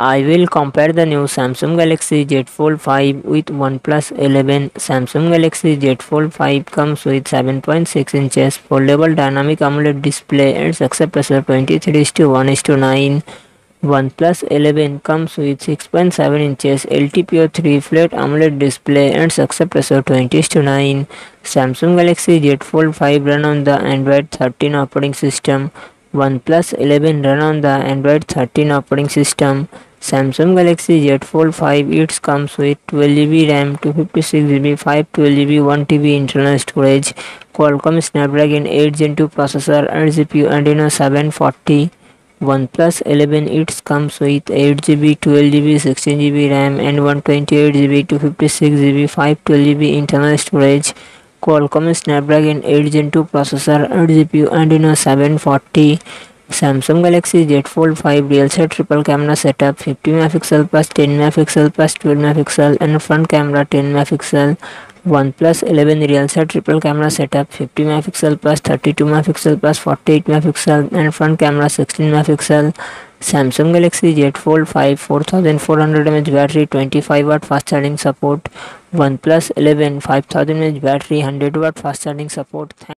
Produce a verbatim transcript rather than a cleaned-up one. I will compare the new Samsung Galaxy Z Fold five with OnePlus eleven. Samsung Galaxy Z Fold five comes with seven point six inches foldable dynamic AMOLED display and success ratio twenty-three is to one is to nine. OnePlus eleven comes with six point seven inches L T P O three flat AMOLED display and success ratio twenty is to nine. Samsung Galaxy Z Fold five run on the Android thirteen operating system. OnePlus eleven run on the Android thirteen operating system. Samsung Galaxy Z Fold five, it comes with twelve gigabyte RAM, two fifty-six gigabyte, five twelve gigabyte, one terabyte internal storage, Qualcomm Snapdragon eight gen two processor and G P U Adreno seven forty. OnePlus eleven, it comes with eight gigabyte, twelve gigabyte, sixteen gigabyte RAM and one twenty-eight gigabyte, two fifty-six gigabyte, five twelve gigabyte internal storage, Qualcomm Snapdragon eight gen two processor and G P U Adreno seven forty. Samsung Galaxy Z Fold five real set triple camera setup, fifty megapixel plus ten megapixel plus twelve megapixel and front camera ten megapixel. OnePlus eleven real set triple camera setup, fifty megapixel plus thirty-two megapixel plus forty-eight megapixel and front camera sixteen megapixel. Samsung Galaxy Z Fold five four thousand four hundred milliamp hour battery, twenty-five watt fast charging support. OnePlus eleven five thousand milliamp hour battery, one hundred watt fast charging support.